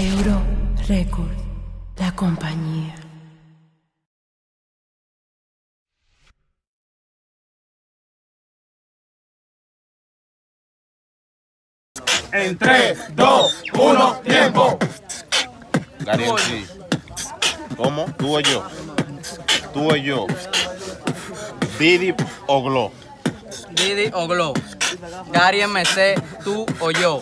Euro Records, la compañía. En 3, 2, 1, tiempo. Gary MC. ¿Cómo? Tú o yo. Tú o yo. Diddy o Glow. Diddy o Glow. Gary MC, tú o yo.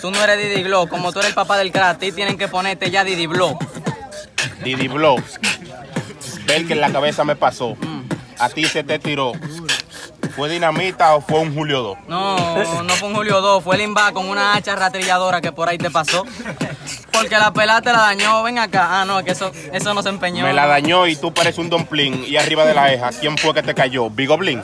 Tú no eres Diddy Glow. Como tú eres el papá del crack, a ti tienen que ponerte ya Diddy Blow. Diddy Blow. Ver que en la cabeza me pasó. A ti se te tiró. ¿Fue dinamita o fue un Julio 2? No, no fue un Julio 2, fue el Imba con una hacha rastrilladora que por ahí te pasó. Porque la pelada te la dañó, ven acá. Ah, no, es que eso no se empeñó. Me la dañó y tú pareces un domplín y arriba de la eja. ¿Quién fue que te cayó? Bigoblin.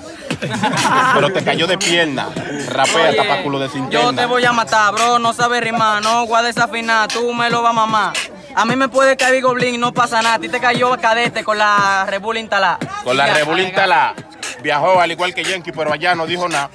Pero te cayó de pierna. Rapea, tapáculo de cinturón. Yo te voy a matar, bro, no sabes rimar, no voy a desafinar, tú me lo vas a mamar. A mí me puede caer Bigoblin, no pasa nada. A ti te cayó cadete con la Rebull Intalá. Con la Rebull Intalá. Viajó al igual que Yankee, pero allá no dijo nada.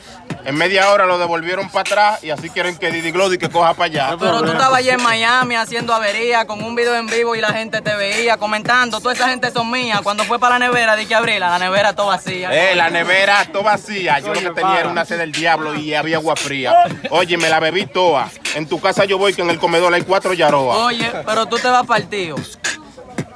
En media hora lo devolvieron para atrás y así quieren que Diddy Glow que coja para allá. Pero tú estabas allá en Miami haciendo avería con un video en vivo y la gente te veía comentando. Toda esa gente son mías. Cuando fue para la nevera, dije abrirla. La nevera todo vacía. La nevera todo vacía. Yo lo que tenía era una sed del diablo y había agua fría. Oye, me la bebí toda. En tu casa yo voy que en el comedor hay 4 yarobas. Oye, pero tú te vas partido.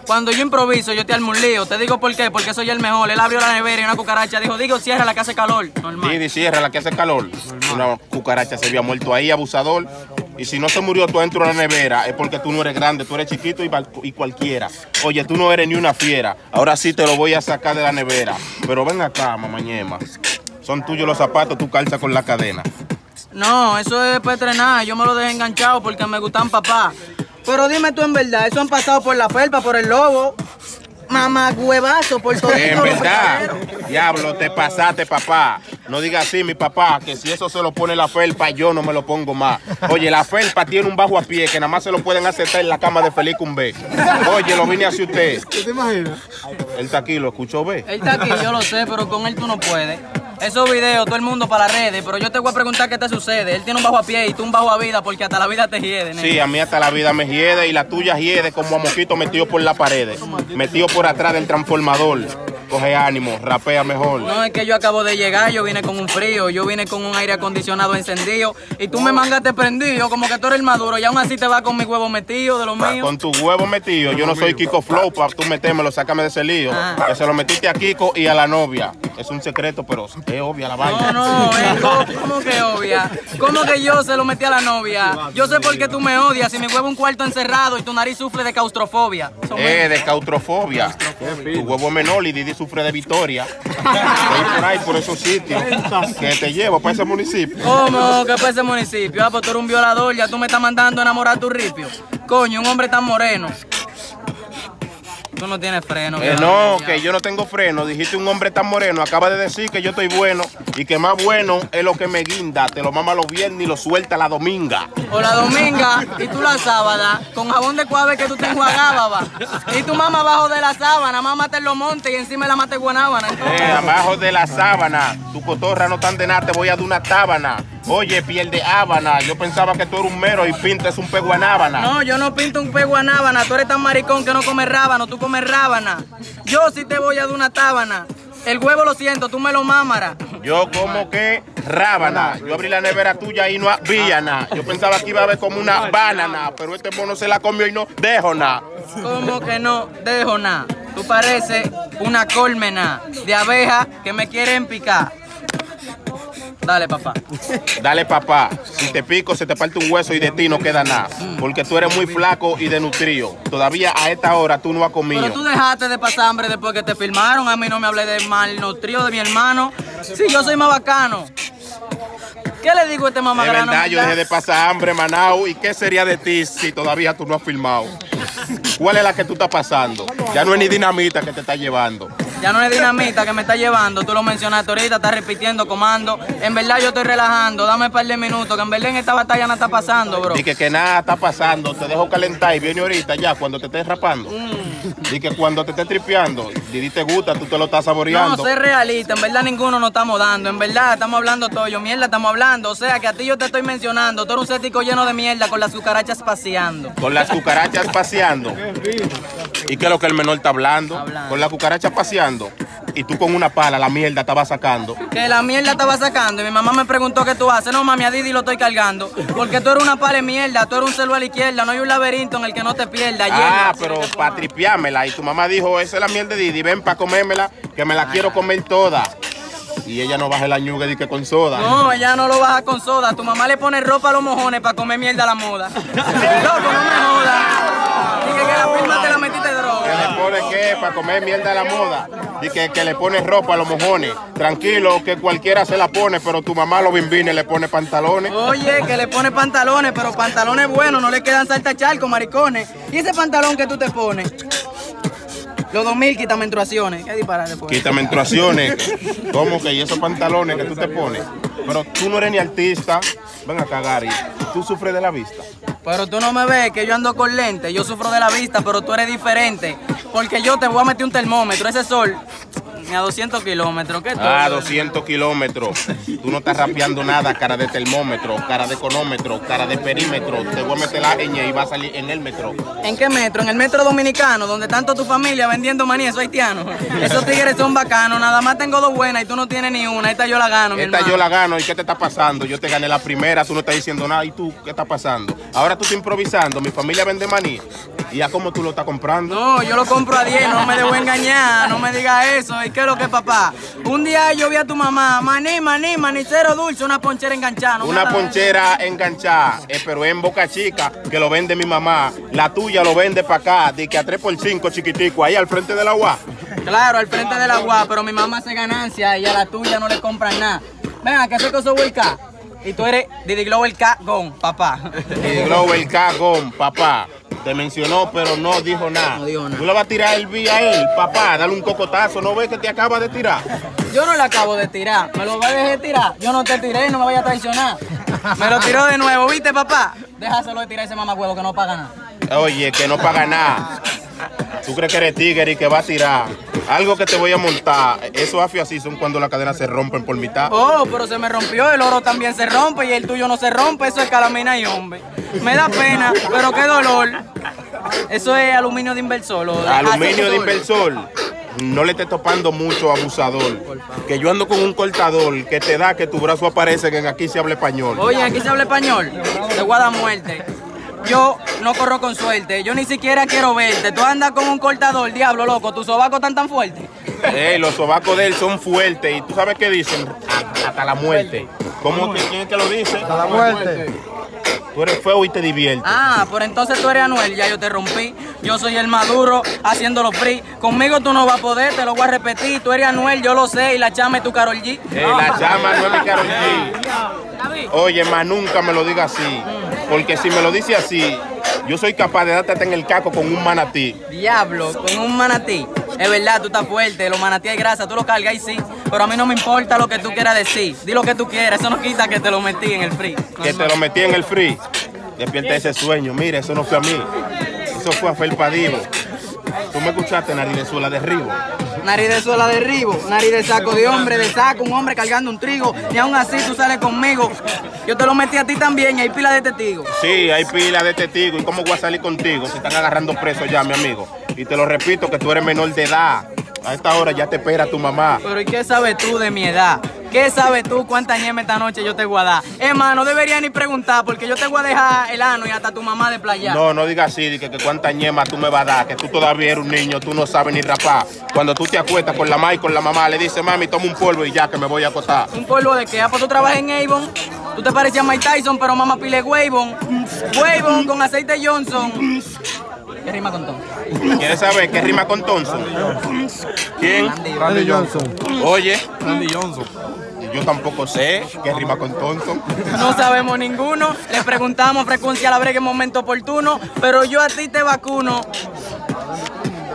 Cuando yo improviso, yo te armo un lío. Te digo por qué, porque soy el mejor. Él abrió la nevera y una cucaracha dijo, digo, cierra la que hace calor. Normal. Didi, cierra la que hace calor. Normal. Una cucaracha se había muerto ahí, abusador. Y si no se murió tú dentro de la nevera, es porque tú no eres grande, tú eres chiquito y cualquiera. Oye, tú no eres ni una fiera. Ahora sí te lo voy a sacar de la nevera. Pero ven acá, mamañema. Son tuyos los zapatos, tú calzas con la cadena. No, eso es para entrenar. Yo me lo dejé enganchado porque me gustan papá. Pero dime tú en verdad, eso han pasado por la felpa, por el lobo, mamá huevazo, por todo. En verdad, diablo, te pasaste, papá. No digas así, mi papá, que si eso se lo pone la felpa, yo no me lo pongo más. Oye, la felpa tiene un bajo a pie que nada más se lo pueden aceptar en la cama de Feliz Cumbe. Oye, lo vine hacia usted. ¿Qué te imaginas? Él está aquí, lo escuchó, ve. Él está aquí, yo lo sé, pero con él tú no puedes. Esos videos, todo el mundo para las redes, pero yo te voy a preguntar qué te sucede. Él tiene un bajo a pie y tú un bajo a vida, porque hasta la vida te hiede, nene. Sí, a mí hasta la vida me hiede y la tuya hiede como a mosquito metido por las paredes, metido por atrás del transformador. Coge ánimo, rapea mejor. No, es que yo acabo de llegar, yo vine con un frío, yo vine con un aire acondicionado encendido y tú me mangaste prendido, como que tú eres el maduro y aún así te vas con mi huevo metido de lo mío. Con tu huevo metido, yo no soy Kiko Flow, para tú metérmelo, sácame de ese lío. Que se lo metiste a Kiko y a la novia. Es un secreto, pero es obvia la vaina. No, ¿cómo que obvia? ¿Cómo que yo se lo metí a la novia? Yo sé por qué tú me odias, si mi huevo es un cuarto encerrado y tu nariz sufre de claustrofobia. De claustrofobia. Tu huevo es menor y Didi sufre de Victoria. Voy por ahí, por esos sitios que te llevo para ese municipio. ¿Cómo que para ese municipio? Ah, pues tú eres un violador, ya tú me estás mandando a enamorar a tu ripio. Coño, un hombre tan moreno. Tú no tienes freno. No, que yo no tengo freno. Dijiste un hombre tan moreno. Acaba de decir que yo estoy bueno y que más bueno es lo que me guinda. Te lo mama los viernes y lo suelta la dominga. O la dominga y tú la sábada con jabón de cuave que tú te enjuagabas. Y tu mamá abajo de la sábana, mámate en los montes y encima la mate guanábana. Abajo de la sábana. Tu cotorra no tan de nada, te voy a dar una tábana. Oye, piel de habana, yo pensaba que tú eres un mero y pintas un peguanábana. No, yo no pinto un peguanábana, tú eres tan maricón que no comes rábano, tú comes rábana. Yo sí te voy a dar una tábana. El huevo lo siento, tú me lo mámaras. Yo como que rábana. Yo abrí la nevera tuya y no había nada. Yo pensaba que iba a haber como una banana, pero este mono se la comió y no dejo nada. ¿Cómo que no dejo nada? Tú pareces una colmena de abejas que me quieren picar. Dale, papá. Dale, papá. Si te pico, se te parte un hueso y de ti no queda nada. Porque tú eres muy flaco y desnutrido. Todavía a esta hora tú no has comido. Pero tú dejaste de pasar hambre después que te filmaron. A mí no me hablé de malnutrido de mi hermano. Sí, yo soy más bacano. ¿Qué le digo a este mamá grano? De verdad, yo dejé de pasar hambre, Manao. ¿Y qué sería de ti si todavía tú no has filmado? ¿Cuál es la que tú estás pasando? Ya no es ni dinamita que te está llevando. ya no es dinamita que me está llevando. Tú lo mencionaste ahorita, estás repitiendo comando. En verdad yo estoy relajando, dame un par de minutos, que en verdad en esta batalla nada está pasando, bro. Dice que nada está pasando, te dejo calentar y viene ahorita ya, cuando te estés rapando. Dice que cuando te estés tripeando, Didi te gusta, tú te lo estás saboreando. No, soy realista, en verdad ninguno nos estamos dando, en verdad estamos hablando todo, yo mierda estamos hablando. O sea que a ti yo te estoy mencionando, tú eres un cético lleno de mierda con las cucarachas paseando. Con las cucarachas paseando. ¿Y qué es lo que el menor está hablando? Con las cucarachas paseando. Y tú con una pala la mierda estaba sacando. Que la mierda estaba sacando. Y mi mamá me preguntó qué tú haces. No, mami, a Didi lo estoy cargando. Porque tú eres una pala de mierda. Tú eres un celular a la izquierda. No hay un laberinto en el que no te pierdas. Ah, pero para tripiármela. Y tu mamá dijo, esa es la mierda de Didi. Ven para comérmela, que me la quiero comer toda. Y ella no baja la ñuga y que con soda. No, ella no lo baja con soda. Tu mamá le pone ropa a los mojones para comer mierda a la moda. Loco, no me jodas. Dije que la firma te la metiste droga. ¿Que le pone qué? Para comer mierda a la moda. Dije que le pone ropa a los mojones. Tranquilo, que cualquiera se la pone, pero tu mamá lo bimbine, le pone pantalones. Oye, que le pone pantalones, pero pantalones buenos, no le quedan salta charco, maricones. ¿Y ese pantalón que tú te pones? Los 2000 quita menstruaciones. ¿Qué disparar después? Quita menstruaciones. ¿Cómo que? Y esos pantalones que tú te pones. Pero tú no eres ni artista. Ven a cagar. Tú sufres de la vista. Pero tú no me ves que yo ando con lentes. Yo sufro de la vista, pero tú eres diferente. Porque yo te voy a meter un termómetro. Ese sol, a 200 kilómetros. ¿Qué tal? Ah, 200 kilómetros. Tú no estás rapeando nada, cara de termómetro, cara de económetro, cara de perímetro. Te voy a meter la ñ y va a salir en el metro. ¿En qué metro? En el metro dominicano, donde tanto tu familia vendiendo maní, esos haitianos. Esos tigres son bacanos. Nada más tengo dos buenas y tú no tienes ni una. Esta yo la gano, mi hermano. Esta yo la gano. ¿Y qué te está pasando? Yo te gané la primera, tú no estás diciendo nada. ¿Y tú qué está pasando? Ahora tú estás improvisando. Mi familia vende maní. ¿Y a cómo tú lo estás comprando? No, yo lo compro a 10, no me debo engañar, no me digas eso. ¿Y qué es lo que, papá? Un día yo vi a tu mamá, maní, maní, manicero dulce, una ponchera enganchada. No una ponchera enganchada, pero en Boca Chica, que lo vende mi mamá. La tuya lo vende para acá, de que a 3x5 chiquitico, ahí al frente del agua. Claro, al frente del agua, pero mi mamá hace ganancia y a la tuya no le compran nada. Venga, que soy cosa huica. Y tú eres Diddy Glow AA Gone, papá. Diddy Glow AA Gone, papá. Te mencionó, pero no dijo nada. No dijo nada. Tú le vas a tirar el beat a él, papá, dale un cocotazo. ¿No ves que te acaba de tirar? Yo no le acabo de tirar. Me lo voy a dejar tirar. Yo no te tiré, no me voy a traicionar. Me lo tiró de nuevo, ¿viste, papá? Déjaselo de tirar ese mamacuevo que no paga nada. Oye, que no paga nada. Tú crees que eres tigre y que va a tirar. Algo que te voy a montar. Esos afios así son cuando las cadenas se rompen por mitad. Oh, pero se me rompió. El oro también se rompe y el tuyo no se rompe. Eso es calamina y hombre. Me da pena, pero qué dolor. Eso es aluminio de inversor. Aluminio de inversor. No le estés topando mucho, abusador. Que yo ando con un cortador que te da que tu brazo aparece que en Aquí Se Habla Español. Oye, Aquí Se Habla Español. Te voy a dar muerte. Yo no corro con suerte, yo ni siquiera quiero verte. Tú andas con un cortador, diablo, loco. ¿Tus sobacos están tan fuertes? Los sobacos de él son fuertes. ¿Y tú sabes qué dicen? Hasta la muerte. ¿Cómo? ¿Quién es que lo dice? Hasta la muerte. Tú eres feo y te diviertes. Ah, pero entonces tú eres Anuel. Ya yo te rompí. Yo soy el maduro haciéndolo free. Conmigo tú no vas a poder, te lo voy a repetir. Tú eres Anuel, yo lo sé. Y la chama es tu Karol G. La chama no es mi Karol G. Oye, más nunca me lo digas así. Porque si me lo dice así, yo soy capaz de darte en el caco con un manatí. Diablo, con un manatí. Es verdad, tú estás fuerte, los manatí hay grasa, tú los cargas y sí. Pero a mí no me importa lo que tú quieras decir. Di lo que tú quieras, eso no quita que te lo metí en el free. Que te lo metí en el free. Despierta ese sueño, mira, eso no fue a mí. Eso fue a Ferpa Divo. Tú me escuchaste, nariz de suela de ribo. Nariz de suela de ribo, nariz de saco de hombre, de saco, un hombre cargando un trigo. Y aún así tú sales conmigo. Yo te lo metí a ti también y hay pila de testigos. Sí, hay pila de testigos. ¿Y cómo voy a salir contigo? Se están agarrando presos ya, mi amigo. Y te lo repito que tú eres menor de edad. A esta hora ya te espera tu mamá. Pero ¿y qué sabes tú de mi edad? ¿Qué sabes tú cuánta ñeme esta noche yo te voy a dar? Hermano, no debería ni preguntar porque yo te voy a dejar el ano y hasta tu mamá de playa. No, no digas así, que cuánta ñema tú me vas a dar, que tú todavía eres un niño, tú no sabes ni rapar. Cuando tú te acuestas con la mamá y con la mamá, le dices, mami, toma un polvo y ya, que me voy a acostar. ¿Un polvo de qué? Ah, pues tú trabajas en Avon, tú te parecías a Mike Tyson, pero mamá pile Wayvon. Wayvon con aceite Johnson. ¿Qué rima con Thompson? ¿Quieres saber qué rima con Thompson? ¿Quién? Randy Johnson. Oye, Randy Johnson. Yo tampoco sé qué rima con Thompson. No sabemos ninguno. Le preguntamos frecuencia a la brega en momento oportuno. Pero yo a ti te vacuno.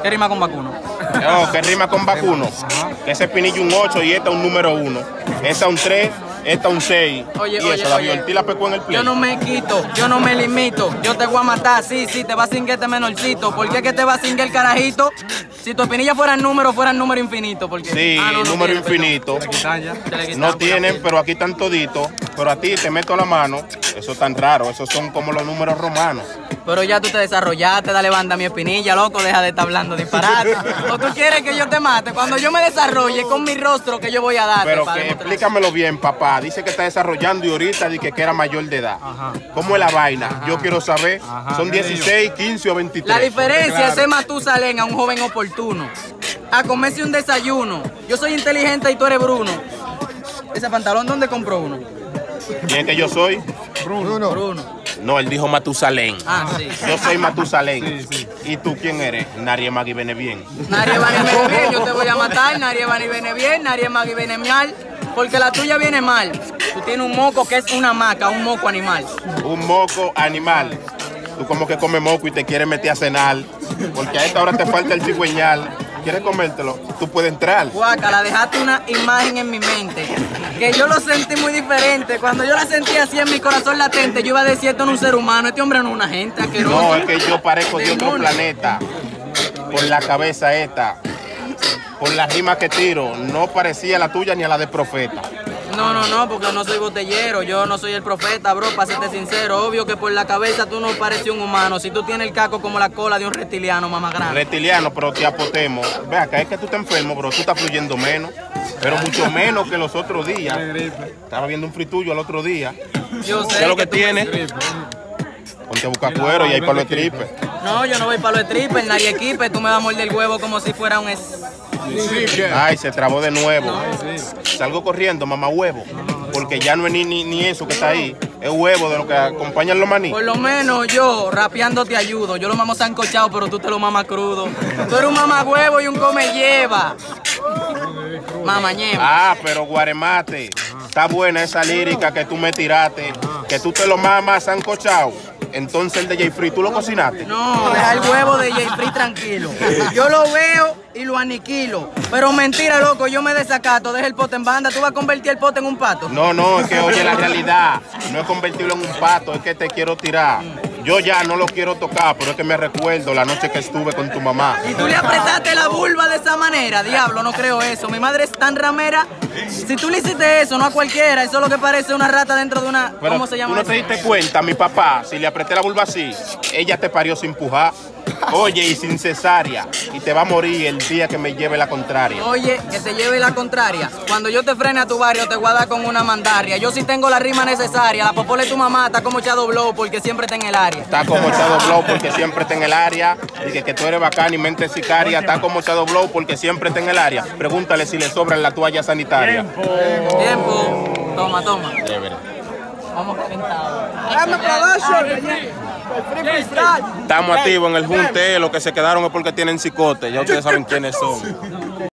¿Qué rima con vacuno? No, que rima con vacuno. Que ese pinillo un 8 y esta un número 1. Esa un 3, esta un 6. Oye, y eso, la Violti la pecó en el play. Yo no me quito, yo no me limito. Yo te voy a matar, sí, sí, te va a cingar este menorcito. ¿Por qué que te va a cingar el carajito? Si tu pinilla fuera el número infinito. Porque... Sí, número infinito. No tienen, pero aquí están toditos. Pero a ti te meto la mano. Eso es tan raro, esos son como los números romanos. Pero ya tú te desarrollaste, dale banda a mi espinilla, loco, deja de estar hablando disparate. ¿O tú quieres que yo te mate? Cuando yo me desarrolle con mi rostro que yo voy a darte. Pero que explícamelo bien, papá. Dice que está desarrollando y ahorita dice que era mayor de edad. Ajá. ¿Cómo es la vaina? Ajá. Yo quiero saber. Ajá. Son 16, 15 o 23. La diferencia claro. Es ser Matusalén a un joven oportuno. A comerse un desayuno. Yo soy inteligente y tú eres Bruno. ¿Ese pantalón dónde compró uno? ¿Quién es que yo soy? Bruno. No, él dijo Matusalén. Ah, sí. Yo soy Matusalén. Sí, sí. ¿Y tú quién eres? Nadie más que viene bien. Nadie va ni viene bien, yo te voy a matar. Nadie va ni viene bien, nadie más que viene mal. Porque la tuya viene mal. Tú tienes un moco que es una maca, un moco animal. Un moco animal. Tú como que comes moco y te quieres meter a cenar. Porque a esta hora te falta el cigüeñal. ¿Quieres comértelo? Tú puedes entrar. Guácala, dejaste una imagen en mi mente. Que yo lo sentí muy diferente. Cuando yo la sentí así en mi corazón latente, yo iba a decir, esto no es un ser humano, este hombre no es una gente. Aqueroso. No, es que yo parezco de otro planeta. Con la cabeza esta. Con las rimas que tiro. No parecía la tuya ni a la de profeta. No, porque no soy botellero, yo no soy el profeta, bro, para serte sincero. Obvio que por la cabeza tú no pareces un humano. Si tú tienes el caco como la cola de un reptiliano, mamá grande. Reptiliano, pero te apotemos. Ve acá, es que tú estás enfermo, bro, tú estás fluyendo menos. Pero mucho menos que los otros días. Estaba viendo un frituyo el otro día. Yo sé. ¿Qué es lo que tienes? Ponte a buscar cuero y ahí para los tripes. No, yo no voy para los tripes, nadie equipe. Tú me vas a morder el huevo como si fuera un... Ay, se trabó de nuevo. Salgo corriendo, mamá huevo. Porque ya no es ni eso que está ahí. Es huevo de lo que acompañan los maní. Por lo menos yo, rapeando te ayudo. Yo lo mamo sancochado, pero tú te lo mamas crudo. Tú eres un mamá huevo y un come lleva. Mamá lleva. Ah, pero guaremate. Está buena esa lírica que tú me tiraste. Que tú te lo mamas sancochado. Entonces el de Jay Free, ¿tú lo cocinaste? No, deja el huevo de Jay Free tranquilo. Yo lo veo y lo aniquilo. Pero mentira, loco, yo me desacato. Deja el pote en banda, ¿tú vas a convertir el pote en un pato? No, es que oye, la realidad no es convertirlo en un pato, es que te quiero tirar. Yo ya no lo quiero tocar, pero es que me recuerdo la noche que estuve con tu mamá. Y tú le apretaste la vulva de esa manera, diablo, no creo eso. Mi madre es tan ramera. Si tú le hiciste eso, no a cualquiera, eso es lo que parece una rata dentro de una... Pero ¿cómo se llama? ¿Tú no te diste cuenta, mi papá? Si le apreté la vulva así, ella te parió sin pujar. Oye, y sin cesárea. Y te va a morir el día que me lleve la contraria. Oye, que te lleve la contraria. Cuando yo te frene a tu barrio, te voy a dar con una mandaria. Yo sí tengo la rima necesaria. La popole tu mamá está como Shadow Blow porque siempre está en el área. Está como Shadow Blow porque siempre está en el área. Y que tú eres bacán y mente sicaria. Está como Shadow Blow porque siempre está en el área. Pregúntale si le sobran la toalla sanitaria. Tiempo. Toma. Vamos calentado. Estamos activos en el junte, los que se quedaron es porque tienen cicote, ya ustedes saben quiénes son.